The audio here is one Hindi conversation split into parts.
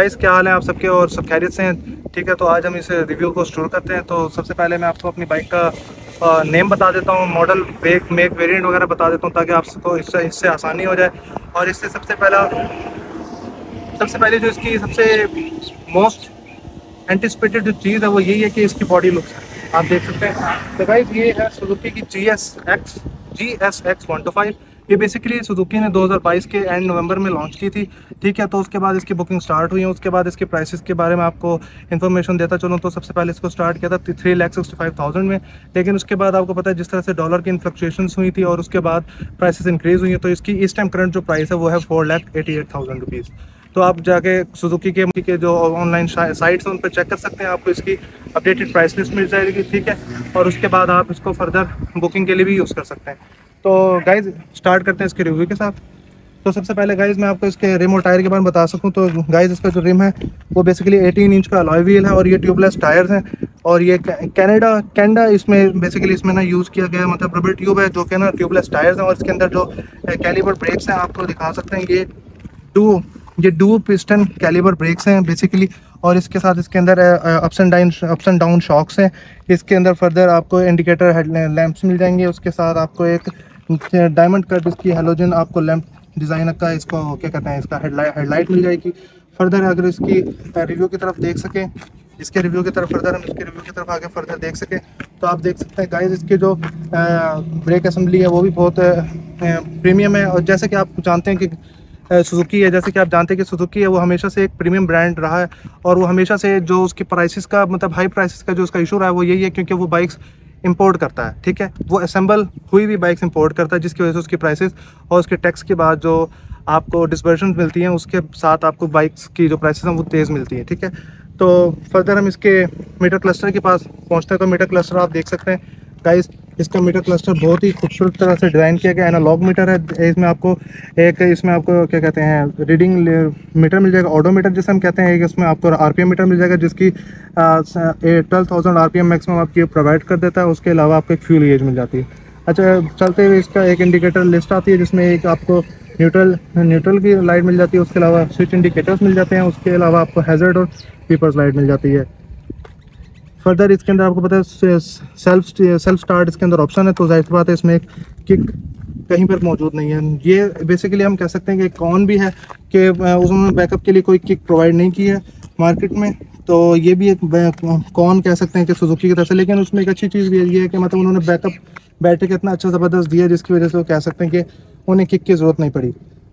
गाइस क्या हाल है आप सबके और सब खैरियत से हैं? ठीक है, तो आज हम इस रिव्यू को शुरू करते हैं। तो सबसे पहले मैं आपको अपनी बाइक का नेम बता देता हूँ, मॉडल, ब्रेक, मेक, वेरिएंट वगैरह बता देता हूँ ताकि आपको इससे आसानी हो जाए। और इससे सबसे पहले जो इसकी सबसे मोस्ट एंटिसिपेटेड जो चीज़ है वो यही है कि इसकी बॉडी लुक्स है, आप देख सकते हैं। तो गाइस ये है सुजुकी की GSX 125। ये बेसिकली सुजुकी ने 2022 के एंड नवंबर में लॉन्च की थी। ठीक है, तो उसके बाद इसकी बुकिंग स्टार्ट हुई है। उसके बाद इसके प्राइसेस के बारे में आपको इन्फॉर्मेशन देता चलूँ तो सबसे पहले इसको स्टार्ट किया था 3,65,000 में, लेकिन उसके बाद आपको पता है जिस तरह से डॉलर की फ्लक्चुएशंस हुई थी और उसके बाद प्राइसेस इंक्रीज़ हुई हैं, तो इसकी इस टाइम करंट जो प्राइस है वो है 4,88,000 रुपीज़। तो आप जाके सुजुकी के जो ऑनलाइन साइट्स हैं उन पर चेक कर सकते हैं, आपको इसकी अपडेटेड प्राइस लिस्ट मिल जाएगी। ठीक है, और उसके बाद आप इसको फर्दर बुकिंग के लिए भी यूज़ कर सकते हैं। तो गाइज स्टार्ट करते हैं इसके रिव्यू के साथ। तो सबसे पहले गाइज मैं आपको इसके रिम और टायर के बारे में बता सकूं तो गाइज इसका जो रिम है वो बेसिकली 18 इंच का अलॉय व्हील है और ये ट्यूबलेस टायर्स हैं और ये कैनेडा इसमें बेसिकली इसमें ना यूज़ किया गया, मतलब रबर ट्यूब है जो कि ना ट्यूबलेस टायर्स हैं। और इसके अंदर जो कैलिबर ब्रेक्स हैं आपको दिखा सकते हैं, ये डू पिस्टन कैलिबर ब्रेक्स हैं बेसिकली। और इसके साथ इसके अंदर अप्स एंड डाउन शॉक्स हैं। इसके अंदर फर्दर आपको इंडिकेटर हेड लैंप्स मिल जाएंगे। उसके साथ आपको एक डायमंड कट इसकी हेलोजन आपको लैंप डिज़ाइन का इसको क्या कहते हैं इसका हेडलाइट मिल जाएगी। फर्दर अगर इसकी रिव्यू की तरफ देख सकें इसके रिव्यू की तरफ आगे फर्दर देख सकें तो आप देख सकते हैं गाइस इसके जो ब्रेक असम्बली है वो भी बहुत प्रीमियम है। और जैसे कि आप जानते हैं कि सुजुकी है वो हमेशा से एक प्रीमियम ब्रांड रहा है और वो हमेशा से जो उसकी प्राइसेस का मतलब हाई प्राइसेस का जो उसका इशू रहा है वो यही है क्योंकि वो बाइक्स इंपोर्ट करता है। ठीक है, वो असेंबल हुई भी बाइक्स इंपोर्ट करता है जिसकी वजह से उसकी प्राइसेस और उसके टैक्स के बाद जो आपको डिस्बर्समेंट मिलती हैं उसके साथ आपको बाइक्स की जो प्राइसेस हैं वो तेज़ मिलती हैं। ठीक है, तो फर्दर हम इसके मीटर क्लस्टर के पास पहुँचते हैं तो मीटर क्लस्टर आप देख सकते हैं गाइस। इसका मीटर क्लस्टर बहुत ही खूबसूरत तरह से डिज़ाइन किया गया एनालॉग मीटर है। इसमें आपको क्या कहते हैं रीडिंग मीटर मिल जाएगा, ऑडोमीटर जिसे हम कहते हैं। एक इसमें आपको आरपीएम मीटर मिल जाएगा जिसकी 12,000 आरपीएम मैक्सिमम आपकी प्रोवाइड कर देता है। उसके अलावा आपको एक फ्यूल गेज मिल जाती है। अच्छा, चलते हुए इसका एक इंडिकेटर लिस्ट आती है जिसमें एक आपको न्यूट्रल की लाइट मिल जाती है। उसके अलावा स्विच इंडिकेटर्स मिल जाते हैं। उसके अलावा आपको हैजर्ड और पीपर्स लाइट मिल जाती है। फर्दर इसके अंदर आपको पता है सेल्फ स्टार्ट इसके अंदर ऑप्शन है, तो जाहिर बात है इसमें एक किक कहीं पर मौजूद नहीं है। ये बेसिकली हम कह सकते हैं कि कॉन भी है कि उसमें बैकअप के लिए कोई किक प्रोवाइड नहीं की है मार्केट में, तो ये भी एक कॉन कह सकते हैं कि सुजुकी की तरफ से। लेकिन उसमें एक अच्छी चीज़ भी ये है कि मतलब उन्होंने बैकअप बैटरी का इतना अच्छा ज़बरदस्त दिया जिसकी वजह से वो कह सकते हैं कि उन्हें किक की ज़रूरत नहीं पड़ी।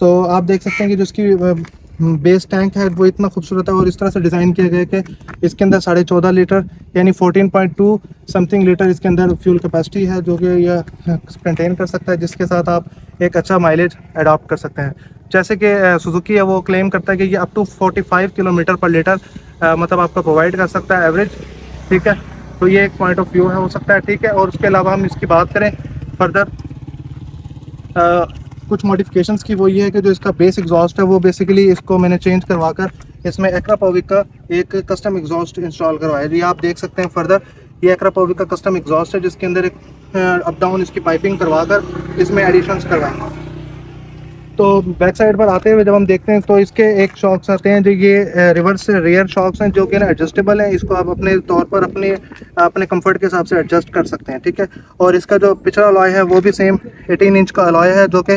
तो आप देख सकते हैं कि जो उसकी बेस टैंक है वो इतना खूबसूरत है और इस तरह से डिज़ाइन किया गया है कि इसके अंदर 14.5 लीटर यानी 14.2 समथिंग लीटर इसके अंदर फ्यूल कैपेसिटी है जो कि यह कंटेन कर सकता है, जिसके साथ आप एक अच्छा माइलेज अडॉप्ट कर सकते हैं। जैसे कि सुजुकी है वो क्लेम करता है कि ये up to 45 kilometre per litre मतलब आपको प्रोवाइड कर सकता है एवरेज। ठीक है, तो ये एक पॉइंट ऑफ व्यू है हो सकता है। ठीक है, और उसके अलावा हम इसकी बात करें फर्दर कुछ मॉडिफिकेशंस की, वो ये है कि जो इसका बेस एग्जॉस्ट है वो बेसिकली इसको मैंने चेंज करवा कर इसमें एक्रापोविक का एक कस्टम एग्जॉस्ट इंस्टॉल करवाया है। ये आप देख सकते हैं फर्दर ये एक्रापोविक का कस्टम एग्जॉस्ट है जिसके अंदर एक अप डाउन इसकी पाइपिंग करवा कर इसमें एडिशंस करवाएंगे। तो बैक साइड पर आते हुए जब हम देखते हैं तो इसके एक शॉक्स आते हैं जो ये रिवर्स रियर शॉक्स हैं जो कि ना एडजस्टेबल हैं। इसको आप अपने तौर पर अपने कंफर्ट के हिसाब से एडजस्ट कर सकते हैं। ठीक है, और इसका जो पिछला अलॉय है वो भी सेम 18 इंच का अलॉय है जो कि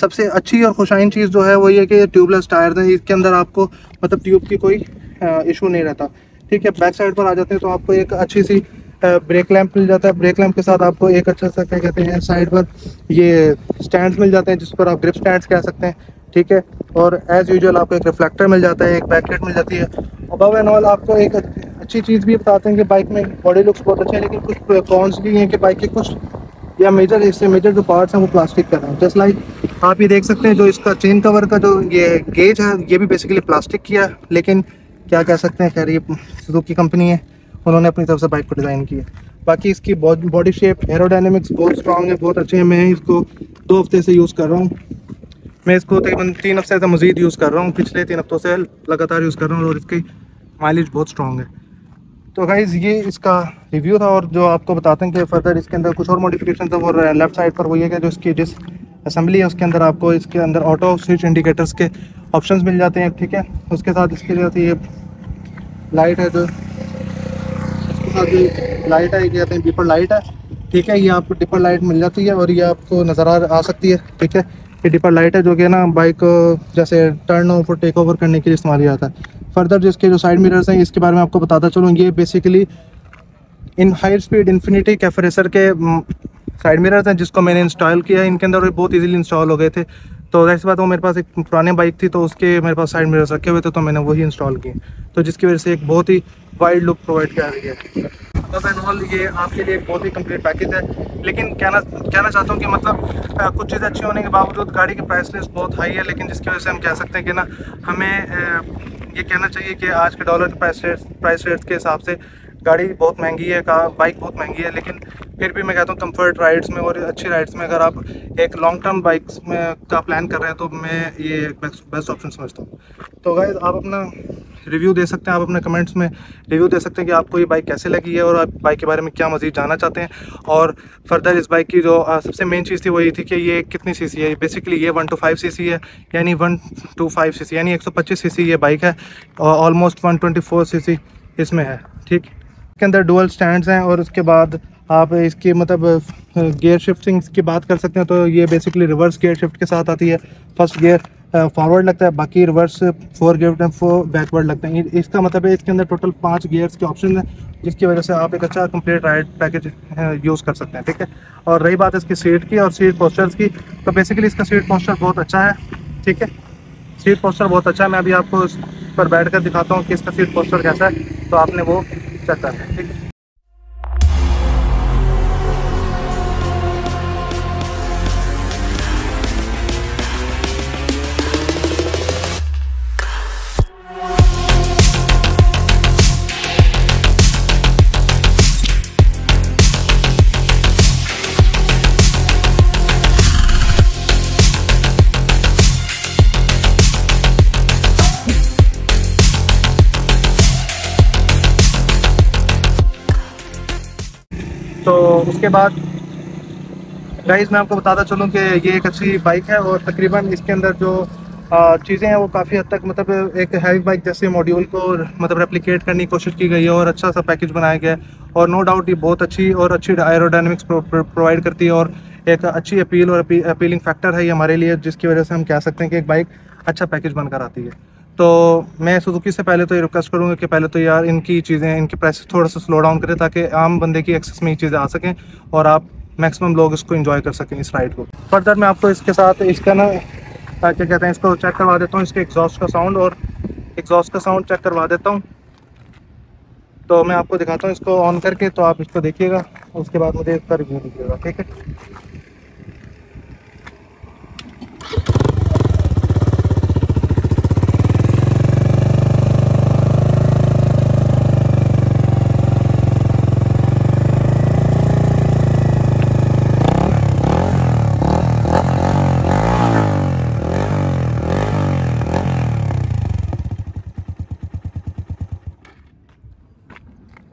सबसे अच्छी और खुशाइन चीज़ जो है वो ये कि ट्यूबलेस टायर हैं। इसके अंदर आपको मतलब ट्यूब की कोई इशू नहीं रहता। ठीक है, बैक साइड पर आ जाते हैं तो आपको एक अच्छी सी ब्रेक लैंप मिल जाता है। ब्रेक लैंप के साथ आपको एक अच्छा सा क्या कहते हैं साइड पर ये स्टैंड्स मिल जाते हैं जिस पर आप ग्रिप स्टैंड्स कह सकते हैं। ठीक है, और एज़ यूजुअल आपको एक रिफ्लेक्टर मिल जाता है, एक बैकलाइट मिल जाती है। अबव एंड ऑल आपको एक अच्छी चीज़ भी बताते हैं कि बाइक में बॉडी लुक्स बहुत अच्छे हैं, लेकिन कुछ कॉन्स भी हैं कि बाइक के कुछ या मेजर इससे मेजर जो पार्ट्स हैं वो प्लास्टिक का है। जस्ट लाइक आप ये देख सकते हैं जो इसका चेन कवर का जो ये गेज है ये भी बेसिकली प्लास्टिक की है, लेकिन क्या कह सकते हैं, खैर ये सुजुकी कंपनी है, उन्होंने अपनी तरफ से बाइक को डिज़ाइन किया। बाकी इसकी बॉडी शेप एरोडायनेमिक्स बहुत स्ट्रॉन्ग है, बहुत अच्छे हैं। मैं इसको 2 हफ्ते से यूज़ कर रहा हूँ, मैं इसको तकरीबन 3 हफ्ते से मज़ीद यूज़ कर रहा हूँ, पिछले 3 हफ्तों से लगातार यूज़ कर रहा हूँ और इसकी माइलेज बहुत स्ट्रॉन्ग है। तो गाइज़ ये इसका रिव्यू था और जो आपको बताते हैं कि फर्दर इसके अंदर कुछ और मॉडिफिकेशन था। और लेफ्ट साइड पर वही है कि जो इसकी डिस्क असम्बली है, उसके अंदर आपको इसके अंदर ऑटो स्विच इंडिकेटर्स के ऑप्शंस मिल जाते हैं, ठीक है। उसके साथ इसके लिए ये लाइट है, जो उसके साथ ये लाइट है, ये अपनी डिपर लाइट है, ठीक है। ये आपको डिपर लाइट मिल जाती है और ये आपको नज़र आ सकती है, ठीक है। ये डिपर लाइट है जो कि ना बाइक जैसे टर्न ओवर टेक ओवर करने के लिए इस्तेमाल किया जाता है। फर्दर जिसके जो साइड मिरर्स हैं, इसके बारे में आपको बताता चलूँ, ये बेसिकली इन high speed infinity cafe racer के साइड मिरर्स हैं जिसको मैंने इंस्टॉल किया है इनके अंदर, और बहुत इजीली इंस्टॉल हो गए थे। तो वैसे बात वो मेरे पास एक पुराने बाइक थी तो उसके मेरे पास साइड मिरर्स रखे हुए थे, तो मैंने वही इंस्टॉल किए, तो जिसकी वजह से एक बहुत ही वाइड लुक प्रोवाइड किया गया है। ऑल ये आपके लिए एक बहुत ही कंप्लीट पैकेज है। लेकिन कहना चाहता हूँ कि मतलब कुछ चीज़ अच्छी होने के बावजूद गाड़ी की प्राइस लिस्ट बहुत हाई है, लेकिन जिसकी वजह से हम कह सकते हैं कि ना हमें ये कहना चाहिए कि आज के डॉलर के प्राइस रेट्स के हिसाब से गाड़ी बहुत महंगी है, बाइक बहुत महंगी है। लेकिन फिर भी मैं कहता हूँ कंफर्ट राइड्स में और अच्छी राइड्स में अगर आप एक लॉन्ग टर्म बाइक्स में का प्लान कर रहे हैं तो मैं ये बेस्ट ऑप्शन समझता हूँ। तो गाइस आप अपना रिव्यू दे सकते हैं, आप अपने कमेंट्स में रिव्यू दे सकते हैं कि आपको ये बाइक कैसे लगी है और आप बाइक के बारे में क्या मज़ीद जानना चाहते हैं। और फर्दर इस बाइक की जो सबसे मेन चीज़ थी वो ये थी कि ये कितनी सीसी है। बेसिकली ये 125 सीसी है, यानी 125 सीसी यानी 125 सीसी ये बाइक है, और ऑलमोस्ट 124 सीसी इसमें है, ठीक। इसके अंदर डुअल स्टैंड्स हैं और उसके बाद आप इसकी मतलब गियर शिफ्टिंग की बात कर सकते हैं, तो ये बेसिकली रिवर्स गियर शिफ्ट के साथ आती है। फर्स्ट गियर फॉरवर्ड लगता है, बाकी reverse four gear four backward लगता है। इसका मतलब है इसके अंदर टोटल 5 गियर्स के ऑप्शन हैं, जिसकी वजह से आप एक अच्छा कंप्लीट राइड पैकेज यूज़ कर सकते हैं, ठीक है। और रही बात इसकी सीट की और सीट पोस्चर्स की, तो बेसिकली इसका सीट पोस्चर बहुत अच्छा है, ठीक है। सीट पोस्चर बहुत अच्छा है, मैं अभी आपको इस पर बैठ कर दिखाता हूँ कि इसका सीट पोस्चर कैसा है, तो आपने वो चेक करना है, ठीक है। तो उसके बाद गाइस मैं आपको बताता चलूँ कि ये एक अच्छी बाइक है और तकरीबन इसके अंदर जो चीज़ें हैं वो काफ़ी हद तक मतलब एक हैवी बाइक जैसे मॉड्यूल को मतलब रेप्लिकेट करने की कोशिश की गई है और अच्छा सा पैकेज बनाया गया है। और नो डाउट ये बहुत अच्छी एरोडायनेमिक्स प्रोवाइड करती है और एक अच्छी अपील और अपीलिंग फैक्टर है ये हमारे लिए, जिसकी वजह से हम कह सकते हैं कि एक बाइक अच्छा पैकेज बनकर आती है। तो मैं सुजुकी से पहले तो ये रिक्वेस्ट करूँगा कि पहले तो यार इनकी चीज़ें, इनकी प्राइस थोड़ा सा स्लो डाउन करें ताकि आम बंदे की एक्सेस में ये चीज़ें आ सकें और आप मैक्सिमम लोग इसको एंजॉय कर सकें इस राइड को। फर्दर मैं आपको इसके साथ इसका ना क्या कहते हैं, इसको चेक करवा देता हूँ, इसके एग्जॉस्ट का साउंड चेक करवा देता हूँ। तो मैं आपको दिखाता हूँ इसको ऑन करके, तो आप इसको देखिएगा, उसके बाद मुझे इसका रिव्यू दीजिएगा, ठीक है।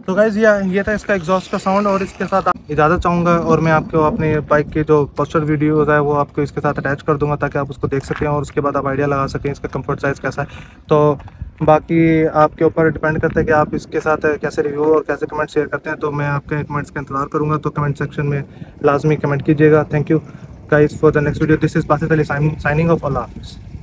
तो गाइज़ ये था इसका एग्जॉस्ट का साउंड, और इसके साथ इजाज़त चाहूँगा और मैं आपको अपने बाइक के जो पोस्टर वीडियोज़ है वो आपको इसके साथ अटैच कर दूँगा ताकि आप उसको देख सकें और उसके बाद आप आइडिया लगा सकें इसका कंफर्ट साइज़ कैसा है। तो बाकी आपके ऊपर डिपेंड करता है कि आप इसके साथ कैसे रिव्यू और कैसे कमेंट शेयर करते हैं, तो मैं आपके कमेंट्स का इंतजार करूँगा, तो कमेंट सेक्शन में लाजमी कमेंट कीजिएगा। Thank you guys for the next video. This is Basit Ali signing of.